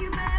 you back.